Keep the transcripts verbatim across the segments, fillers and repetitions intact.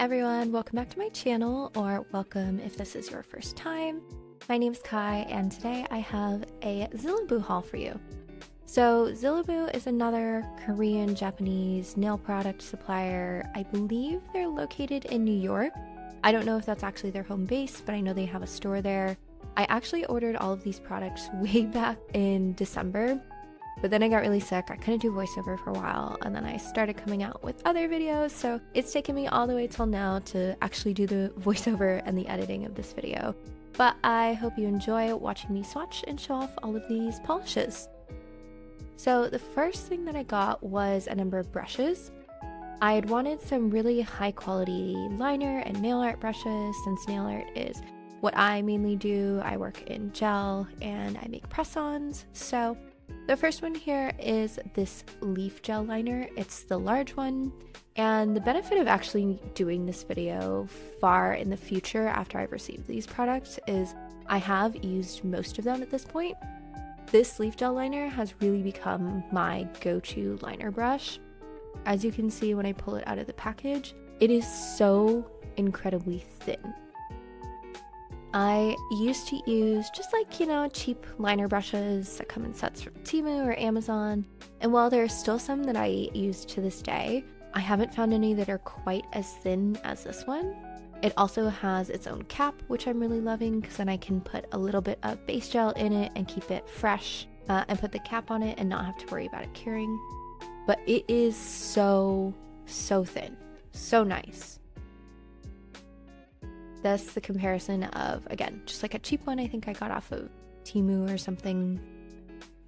everyone, welcome back to my channel, or welcome if this is your first time. My name is Kai and today I have a Zillabeau haul for you. So Zillabeau is another Korean Japanese nail product supplier. I believe they're located in New York. I don't know if that's actually their home base, but I know they have a store there. I actually ordered all of these products way back in December, but then I got really sick. I couldn't do voiceover for a while, and then I started coming out with other videos, so it's taken me all the way till now to actually do the voiceover and the editing of this video. But I hope you enjoy watching me swatch and show off all of these polishes. So the first thing that I got was a number of brushes. I had wanted some really high quality liner and nail art brushes since nail art is what I mainly do. I work in gel and I make press-ons, so the first one here is this Leafgel liner. It's the large one, and the benefit of actually doing this video far in the future after I've received these products is I have used most of them at this point. This Leafgel liner has really become my go-to liner brush. As you can see when I pull it out of the package, it is so incredibly thin. I used to use just like, you know, cheap liner brushes that come in sets from Temu or Amazon, and while there are still some that I use to this day, I haven't found any that are quite as thin as this one. It also has its own cap, which I'm really loving because then I can put a little bit of base gel in it and keep it fresh uh, and put the cap on it and not have to worry about it curing. But it is so, so thin, so nice. That's the comparison of, again, just like a cheap one I think I got off of Temu or something,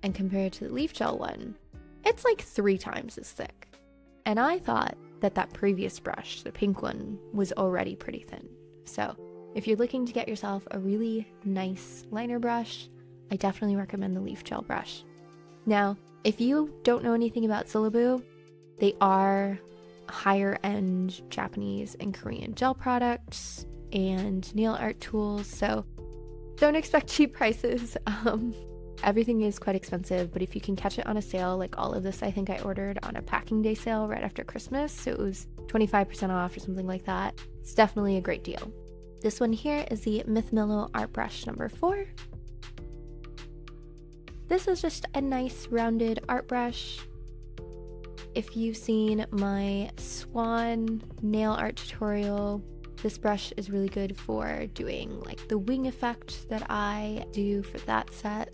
and compared to the Leafgel one, it's like three times as thick. And I thought that that previous brush, the pink one, was already pretty thin. So if you're looking to get yourself a really nice liner brush, I definitely recommend the Leafgel brush. Now, if you don't know anything about Zillabeau, they are higher end Japanese and Korean gel products and nail art tools, so don't expect cheap prices. Um, everything is quite expensive, but if you can catch it on a sale, like all of this I think I ordered on a packing day sale right after Christmas, so it was twenty-five percent off or something like that. It's definitely a great deal. This one here is the Mitty Millo Art Brush number four. This is just a nice rounded art brush. If you've seen my swan nail art tutorial, this brush is really good for doing like the wing effect that I do for that set.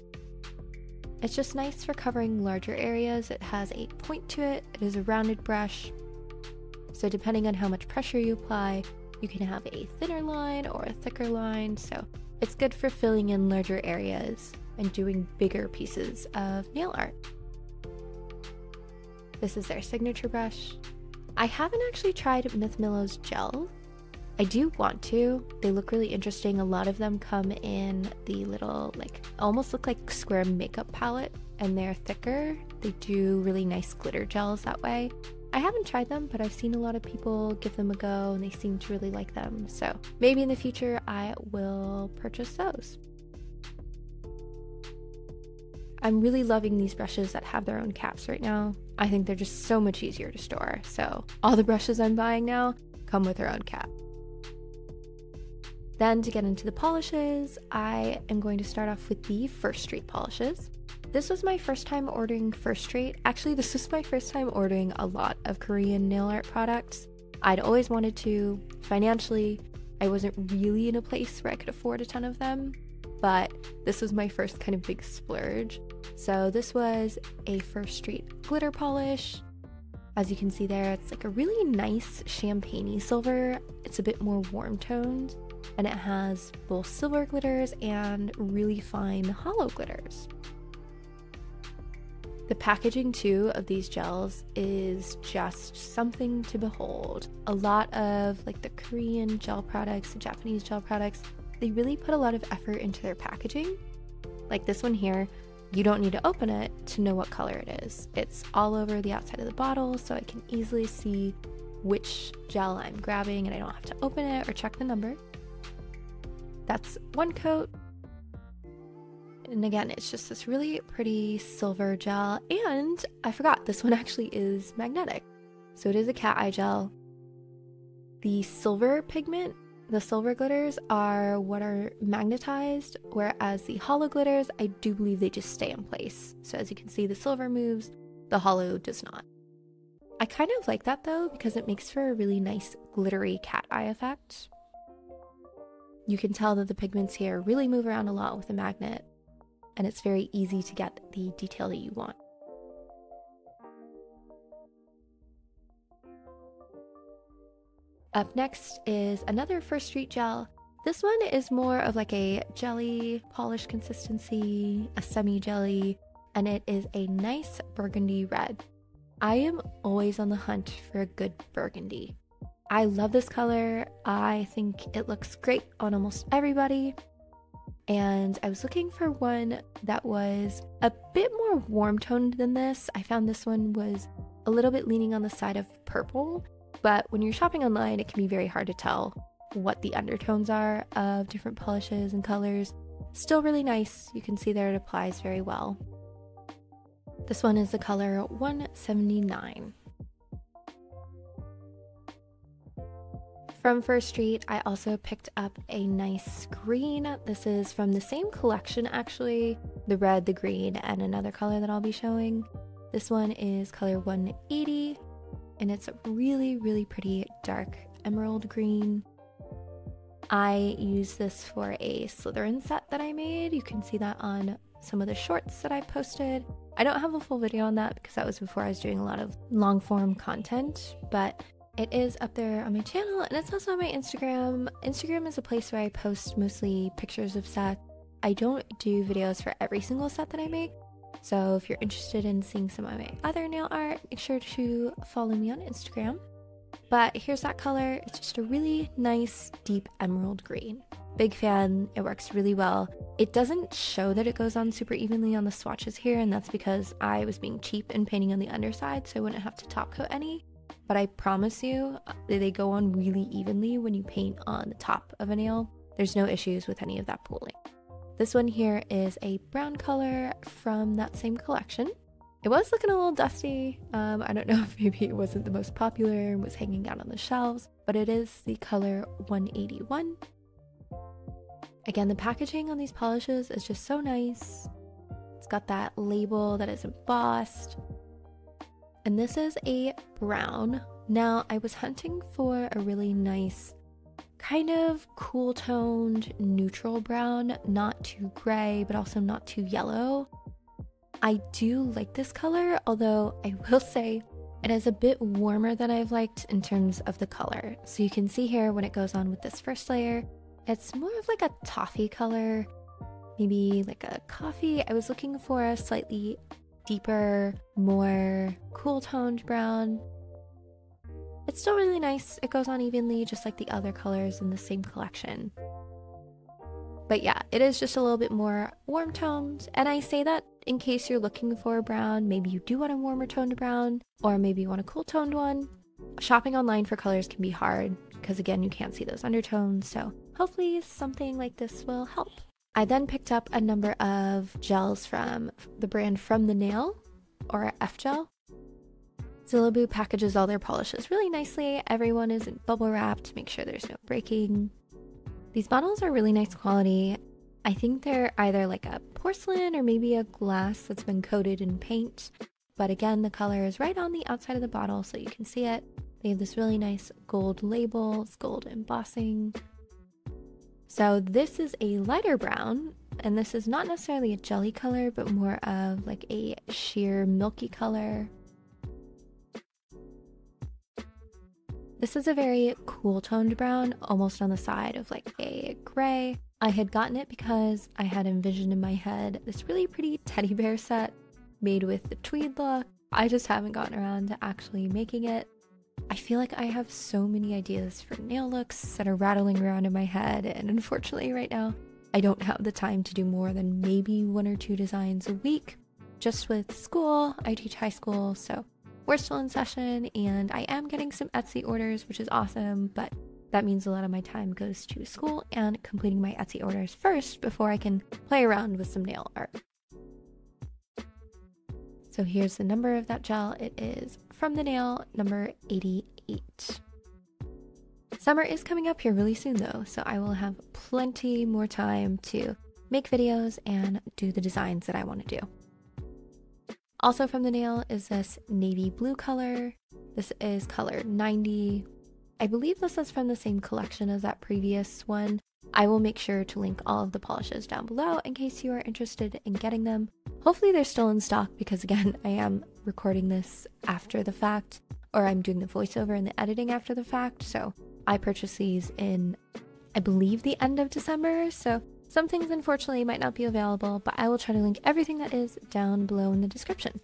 It's just nice for covering larger areas. It has a point to it. It is a rounded brush. So depending on how much pressure you apply, you can have a thinner line or a thicker line. So it's good for filling in larger areas and doing bigger pieces of nail art. This is their signature brush. I haven't actually tried Mitty Millo's gel. I do want to. They look really interesting. A lot of them come in the little, like, almost look like square makeup palette, and they're thicker. They do really nice glitter gels that way. I haven't tried them, but I've seen a lot of people give them a go and they seem to really like them. So maybe in the future I will purchase those. I'm really loving these brushes that have their own caps right now. I think they're just so much easier to store. So all the brushes I'm buying now come with their own cap. Then to get into the polishes, I am going to start off with the First Street polishes. This was my first time ordering First Street. Actually, this was my first time ordering a lot of Korean nail art products. I'd always wanted to. Financially, I wasn't really in a place where I could afford a ton of them, but this was my first kind of big splurge. So this was a First Street glitter polish. As you can see there, it's like a really nice champagne-y silver. It's a bit more warm toned, and it has both silver glitters and really fine hollow glitters. The packaging too of these gels is just something to behold. A lot of like the Korean gel products, the Japanese gel products, they really put a lot of effort into their packaging. Like this one here, you don't need to open it to know what color it is. It's all over the outside of the bottle, so I can easily see which gel I'm grabbing and I don't have to open it or check the number. That's one coat. And again, it's just this really pretty silver gel. And I forgot, this one actually is magnetic. So it is a cat eye gel. the silver pigment, the silver glitters are what are magnetized, whereas the hollow glitters, I do believe they just stay in place. So as you can see, the silver moves, the hollow does not. I kind of like that though, because it makes for a really nice glittery cat eye effect. You can tell that the pigments here really move around a lot with a magnet, and it's very easy to get the detail that you want. Up next is another First Street gel. This one is more of like a jelly polish consistency, a semi-jelly, and it is a nice burgundy red. I am always on the hunt for a good burgundy. I love this color. I think it looks great on almost everybody. And I was looking for one that was a bit more warm toned than this. I found this one was a little bit leaning on the side of purple. But when you're shopping online, it can be very hard to tell what the undertones are of different polishes and colors. Still really nice. You can see there it applies very well. This one is the color one seventy-nine. From First Street, I also picked up a nice green. This is from the same collection actually. The red, the green, and another color that I'll be showing. This one is color one eighty. And it's a really, really pretty dark emerald green. I used this for a Slytherin set that I made. You can see that on some of the shorts that I posted. I don't have a full video on that because that was before I was doing a lot of long form content, but it is up there on my channel and it's also on my Instagram. Instagram is a place where I post mostly pictures of sets. I don't do videos for every single set that I make. So if you're interested in seeing some of my other nail art, make sure to follow me on Instagram. But here's that color. It's just a really nice deep emerald green. Big fan. It works really well. It doesn't show that it goes on super evenly on the swatches here, and that's because I was being cheap and painting on the underside, so I wouldn't have to top coat any. But I promise you, they go on really evenly when you paint on the top of a nail. There's no issues with any of that pooling. This one here is a brown color from that same collection. It was looking a little dusty. Um, I don't know if maybe it wasn't the most popular and was hanging out on the shelves, but it is the color one eighty-one. Again, the packaging on these polishes is just so nice. It's got that label that is embossed. And this is a brown. Now, I was hunting for a really nice kind of cool toned neutral brown, not too gray but also not too yellow. I do like this color, although I will say it is a bit warmer than I've liked in terms of the color. So you can see here when it goes on with this first layer, it's more of like a toffee color, maybe like a coffee. I was looking for a slightly deeper, more cool toned brown. It's still really nice. It goes on evenly, just like the other colors in the same collection. But yeah, it is just a little bit more warm toned. And I say that in case you're looking for a brown, maybe you do want a warmer toned brown, or maybe you want a cool toned one. Shopping online for colors can be hard because again, you can't see those undertones. So hopefully something like this will help. I then picked up a number of gels from the brand From The Nail, or F-Gel. Zillabeau packages all their polishes really nicely. Everyone is bubble wrapped, make sure there's no breaking. These bottles are really nice quality. I think they're either like a porcelain or maybe a glass that's been coated in paint. But again, the color is right on the outside of the bottle so you can see it. They have this really nice gold label, gold embossing. So this is a lighter brown, and this is not necessarily a jelly color, but more of like a sheer milky color. This is a very cool toned brown, almost on the side of like a gray. I had gotten it because I had envisioned in my head this really pretty teddy bear set made with the tweed look. I just haven't gotten around to actually making it. I feel like I have so many ideas for nail looks that are rattling around in my head, and unfortunately right now I don't have the time to do more than maybe one or two designs a week. Just with school, I teach high school, so we're still in session, and I am getting some Etsy orders, which is awesome, but that means a lot of my time goes to school and completing my Etsy orders first before I can play around with some nail art. So here's the number of that gel. It is From The Nail, number eighty-eight. Summer is coming up here really soon though, so I will have plenty more time to make videos and do the designs that I want to do. Also from The Nail is this navy blue color. This is color ninety. I believe this is from the same collection as that previous one. I will make sure to link all of the polishes down below in case you are interested in getting them. Hopefully they're still in stock because again, I am recording this after the fact, or I'm doing the voiceover and the editing after the fact. So I purchased these in, I believe, the end of December. So some things unfortunately might not be available, but I will try to link everything that is down below in the description.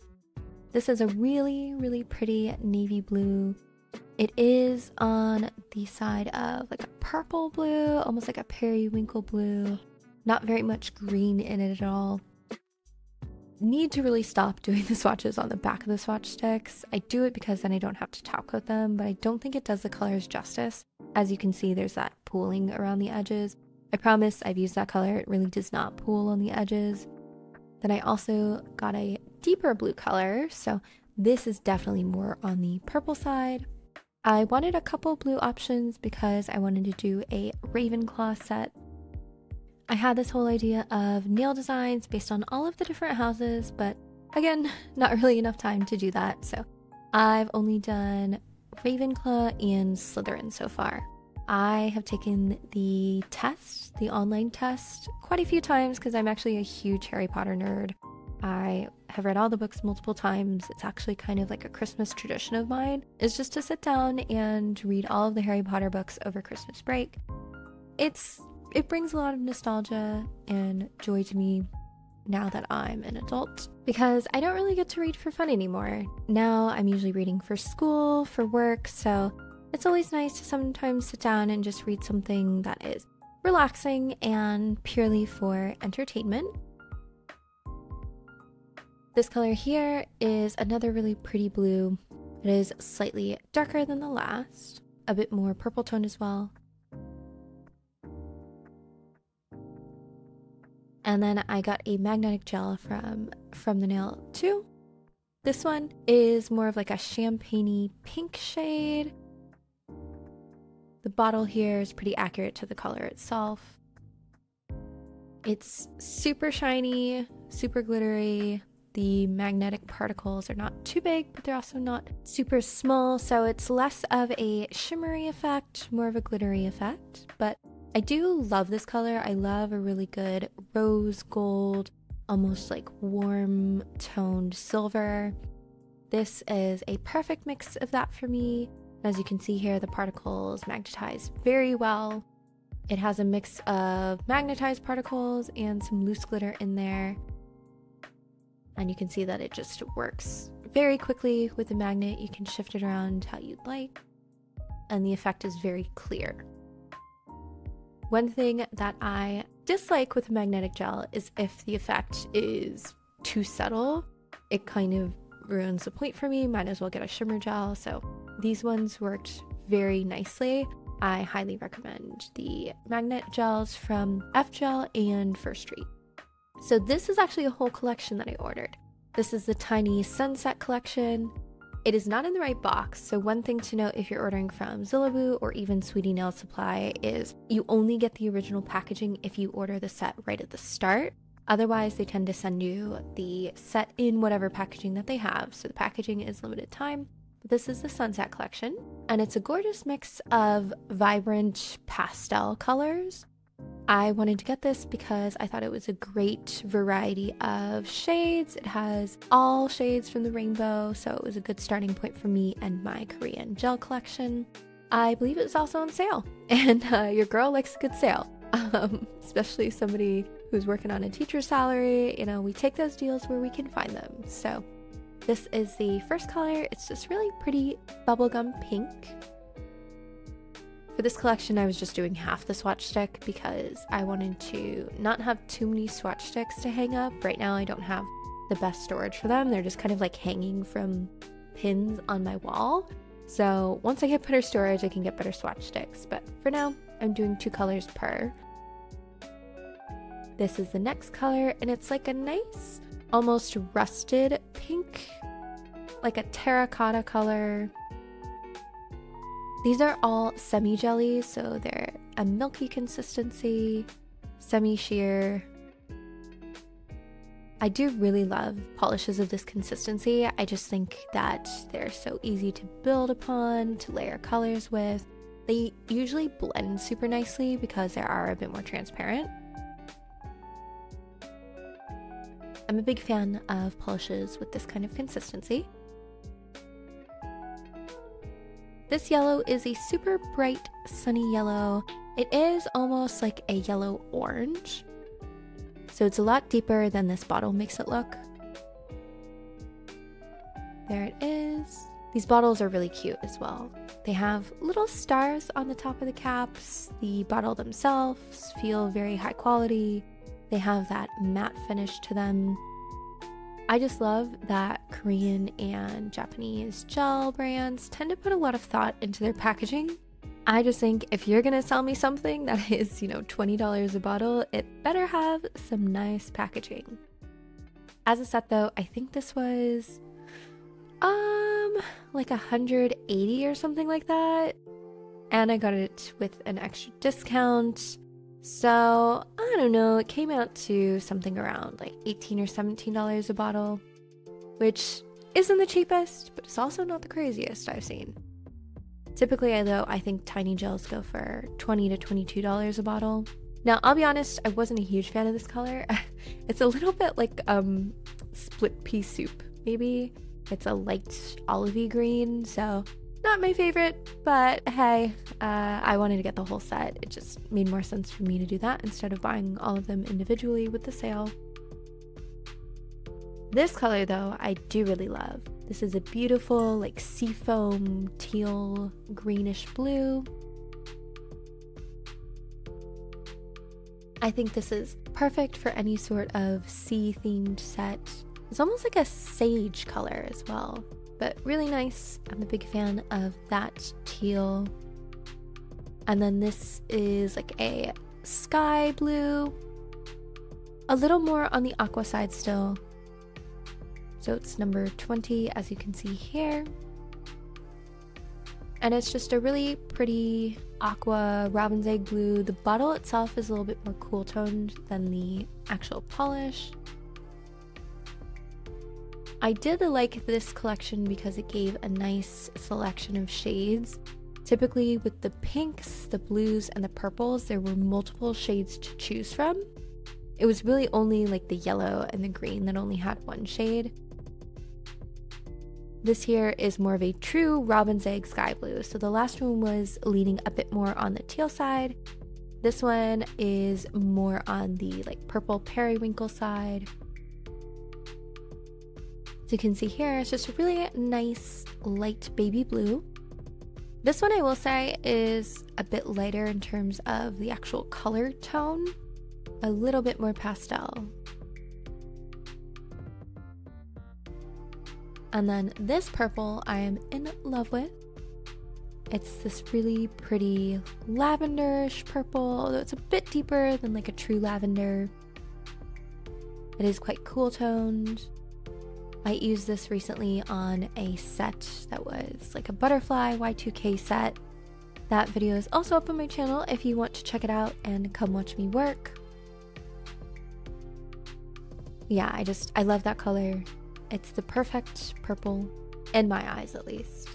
This is a really, really pretty navy blue. It is on the side of like a purple blue, almost like a periwinkle blue. Not very much green in it at all. Need to really stop doing the swatches on the back of the swatch sticks. I do it because then I don't have to top coat them, but I don't think it does the colors justice. As you can see, there's that pooling around the edges. I promise I've used that color. It really does not pool on the edges. Then I also got a deeper blue color. So this is definitely more on the purple side. I wanted a couple blue options because I wanted to do a Ravenclaw set. I had this whole idea of nail designs based on all of the different houses, but again, not really enough time to do that. So I've only done Ravenclaw and Slytherin so far. I have taken the test, the online test, quite a few times because I'm actually a huge Harry Potter nerd. I have read all the books multiple times. It's actually kind of like a Christmas tradition of mine, is just to sit down and read all of the Harry Potter books over Christmas break. It's it brings a lot of nostalgia and joy to me now that I'm an adult, because I don't really get to read for fun anymore. Now I'm usually reading for school, for work, so it's always nice to sometimes sit down and just read something that is relaxing and purely for entertainment. This color here is another really pretty blue. It is slightly darker than the last, a bit more purple toned as well. And then I got a magnetic gel from From The Nail too. This one is more of like a champagne-y pink shade. The bottle here is pretty accurate to the color itself. It's super shiny, super glittery. The magnetic particles are not too big, but they're also not super small. So it's less of a shimmery effect, more of a glittery effect. But I do love this color. I love a really good rose gold, almost like warm toned silver. This is a perfect mix of that for me. As you can see here, the particles magnetize very well. It has a mix of magnetized particles and some loose glitter in there. And you can see that it just works very quickly with the magnet. You can shift it around how you'd like. And the effect is very clear. One thing that I dislike with magnetic gel is if the effect is too subtle, it kind of ruins the point for me. Might as well get a shimmer gel. So these ones worked very nicely. I highly recommend the magnet gels from F-Gel and First Street. So this is actually a whole collection that I ordered. This is the Tiny Sunset Collection. It is not in the right box, so one thing to note if you're ordering from Zillabeau or even Sweetie Nail Supply is you only get the original packaging if you order the set right at the start. Otherwise, they tend to send you the set in whatever packaging that they have, so the packaging is limited time. This is the Sunset Collection, and it's a gorgeous mix of vibrant pastel colors. I wanted to get this because I thought it was a great variety of shades. It has all shades from the rainbow, so it was a good starting point for me and my Korean gel collection. I believe it was also on sale, and uh, your girl likes a good sale, um, especially somebody who's working on a teacher's salary. You know, we take those deals where we can find them. So this is the first color. It's just really pretty bubblegum pink. For this collection, I was just doing half the swatch stick because I wanted to not have too many swatch sticks to hang up. Right now, I don't have the best storage for them. They're just kind of like hanging from pins on my wall. So once I get better storage, I can get better swatch sticks. But for now, I'm doing two colors per. This is the next color, and it's like a nice, almost rusted pink, like a terracotta color. These are all semi-jelly, so they're a milky consistency, semi-sheer. I do really love polishes of this consistency. I just think that they're so easy to build upon, to layer colors with. They usually blend super nicely because they are a bit more transparent. I'm a big fan of polishes with this kind of consistency. This yellow is a super bright, sunny yellow. It is almost like a yellow orange. So it's a lot deeper than this bottle makes it look. There it is. These bottles are really cute as well. They have little stars on the top of the caps. The bottle themselves feel very high quality. They have that matte finish to them. I just love that Korean and Japanese gel brands tend to put a lot of thought into their packaging. I just think if you're gonna sell me something that is, you know, twenty dollars a bottle, it better have some nice packaging. As a set though, I think this was um like one hundred eighty dollars or something like that, and I got it with an extra discount, so I don't know, it came out to something around like eighteen or seventeen dollars a bottle, which isn't the cheapest, but it's also not the craziest I've seen. Typically, though, I think tiny gels go for twenty to twenty-two dollars a bottle. Now, I'll be honest, I wasn't a huge fan of this color. It's a little bit like um, split pea soup, maybe. It's a light olivey green, so not my favorite, but hey, uh, I wanted to get the whole set. It just made more sense for me to do that instead of buying all of them individually with the sale. This color, though, I do really love. This is a beautiful, like, seafoam, teal, greenish blue. I think this is perfect for any sort of sea-themed set. It's almost like a sage color as well, but really nice. I'm a big fan of that teal. And then this is like a sky blue. A little more on the aqua side still. So it's number twenty, as you can see here. And it's just a really pretty aqua robin's egg blue. The bottle itself is a little bit more cool toned than the actual polish. I did like this collection because it gave a nice selection of shades. Typically with the pinks, the blues, and the purples, there were multiple shades to choose from. It was really only like the yellow and the green that only had one shade. This here is more of a true robin's egg sky blue. So the last one was leaning a bit more on the teal side. This one is more on the like purple periwinkle side. As you can see here, it's just a really nice light baby blue. This one I will say is a bit lighter in terms of the actual color tone. A little bit more pastel. And then this purple I am in love with. It's this really pretty lavenderish purple, although it's a bit deeper than like a true lavender. It is quite cool toned. I used this recently on a set that was like a butterfly Y two K set. That video is also up on my channel if you want to check it out and come watch me work. Yeah, I just, I love that color. It's the perfect purple, in my eyes at least.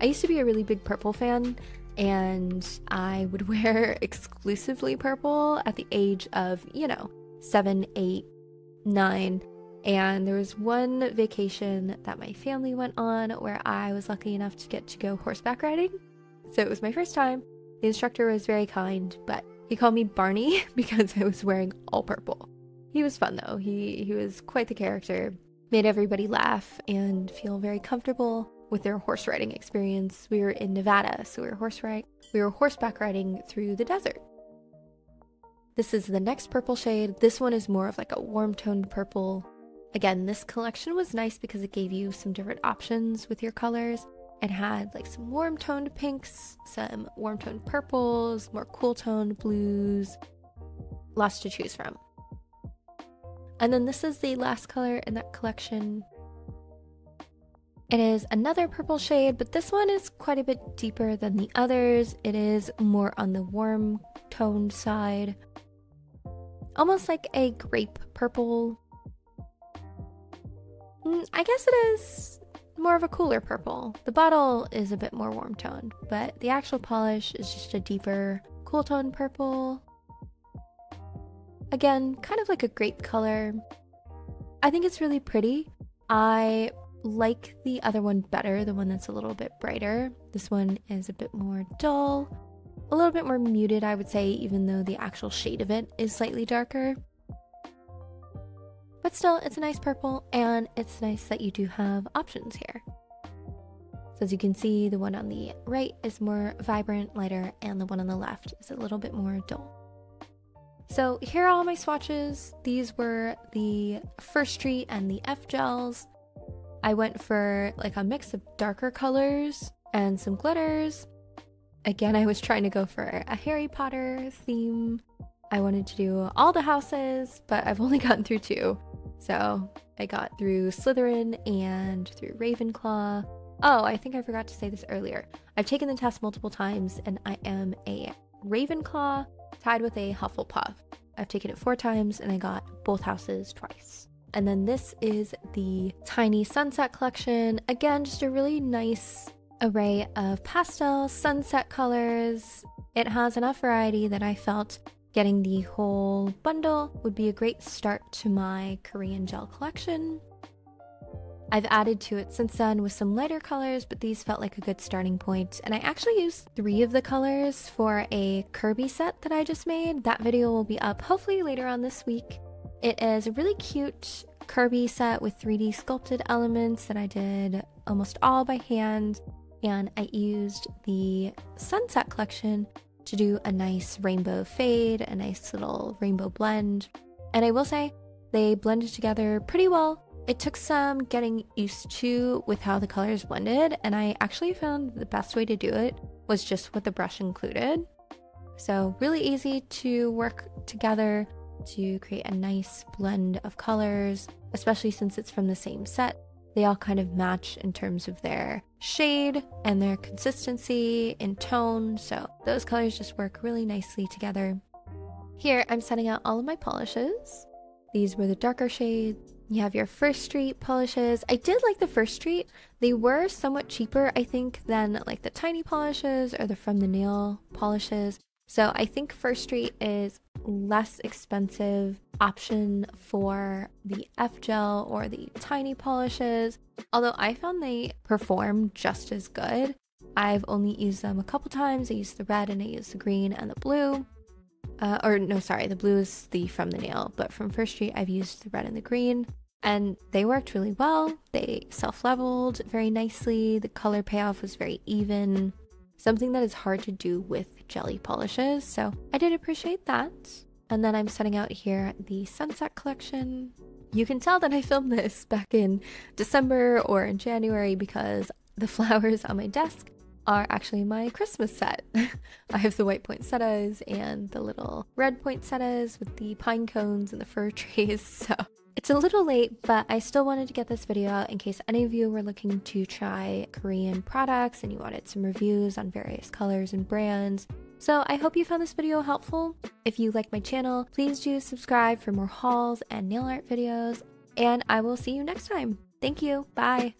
I used to be a really big purple fan, and I would wear exclusively purple at the age of, you know, seven, eight, nine. And there was one vacation that my family went on where I was lucky enough to get to go horseback riding. So it was my first time. The instructor was very kind, but he called me Barney because I was wearing all purple. He was fun though, he, he was quite the character, made everybody laugh and feel very comfortable with their horse riding experience. We were in Nevada, so we were, horse ride we were horseback riding through the desert. This is the next purple shade. This one is more of like a warm toned purple. Again, this collection was nice because it gave you some different options with your colors. It had like some warm toned pinks, some warm toned purples, more cool toned blues, lots to choose from. And then this is the last color in that collection. It is another purple shade, but this one is quite a bit deeper than the others. It is more on the warm toned side, almost like a grape purple. Mm, I guess it is more of a cooler purple. The bottle is a bit more warm toned, but the actual polish is just a deeper cool toned purple. Again, kind of like a grape color. I think it's really pretty. I like the other one better, the one that's a little bit brighter. This one is a bit more dull, a little bit more muted, I would say, even though the actual shade of it is slightly darker. But still, it's a nice purple, and it's nice that you do have options here. So as you can see, the one on the right is more vibrant, lighter, and the one on the left is a little bit more dull. So here are all my swatches. These were the First Street and the F-Gels. I went for like a mix of darker colors and some glitters. Again, I was trying to go for a Harry Potter theme. I wanted to do all the houses, but I've only gotten through two. So I got through Slytherin and through Ravenclaw. Oh, I think I forgot to say this earlier. I've taken the test multiple times and I am a Ravenclaw tied with a Hufflepuff. I've taken it four times and I got both houses twice. And then this is the Tiny Sunset Collection. Again, just a really nice array of pastel sunset colors. It has enough variety that I felt getting the whole bundle would be a great start to my Korean gel collection. I've added to it since then with some lighter colors, but these felt like a good starting point. And I actually used three of the colors for a Kirby set that I just made. That video will be up hopefully later on this week. It is a really cute Kirby set with three D sculpted elements that I did almost all by hand, and I used the Sunset Collection to do a nice rainbow fade, a nice little rainbow blend, and I will say they blended together pretty well. It took some getting used to with how the colors blended, and I actually found the best way to do it was just with the brush included. So really easy to work together to create a nice blend of colors, especially since it's from the same set. They all kind of match in terms of their shade and their consistency in tone, so those colors just work really nicely together. Here I'm setting out all of my polishes. These were the darker shades. You have your First Street polishes. I did like the First Street. They were somewhat cheaper, I think, than like the Tiny polishes or the From The Nail polishes. So I think First Street is less expensive option for the F-Gel or the Tiny polishes, although I found they perform just as good. I've only used them a couple times. I used the red and I used the green and the blue. Uh, or no, sorry, the blue is the From The Nail, but from First Street I've used the red and the green, and they worked really well. They self-leveled very nicely. The color payoff was very even. Something that is hard to do with jelly polishes, so I did appreciate that. And then I'm setting out here the Sunset Collection. You can tell that I filmed this back in December or in January because the flowers on my desk are actually my Christmas set. I have the white poinsettias and the little red poinsettias with the pine cones and the fir trees, so it's a little late, but I still wanted to get this video out in case any of you were looking to try Korean products and you wanted some reviews on various colors and brands. So I hope you found this video helpful. If you like my channel, please do subscribe for more hauls and nail art videos, and I will see you next time. Thank you, bye!